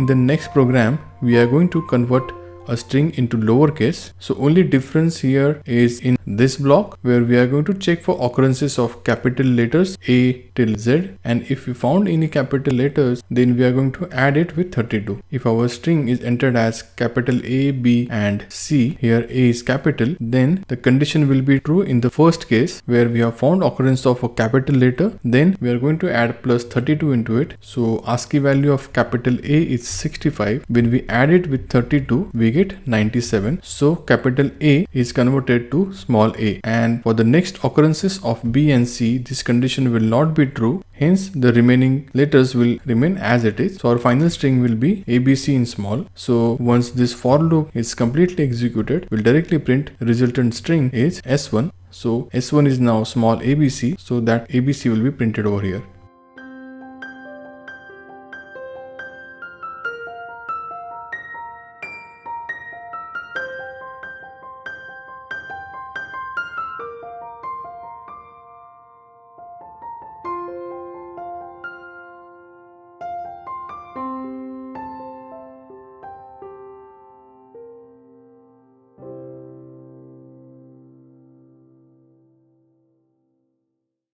In the next program, we are going to convert a string into lowercase. So only difference here is in this block where we are going to check for occurrences of capital letters A till Z, and if we found any capital letters, then we are going to add it with 32. If our string is entered as capital A, B and C, here A is capital, then the condition will be true in the first case where we have found occurrence of a capital letter, then we are going to add plus 32 into it. So ASCII value of capital A is 65. When we add it with 32, we get 97. So capital A is converted to small a, and for the next occurrences of B and C, this condition will not be true, hence the remaining letters will remain as it is. So our final string will be ABC in small. So once this for loop is completely executed, we'll directly print resultant string is S1. So S1 is now small ABC, so that ABC will be printed over here.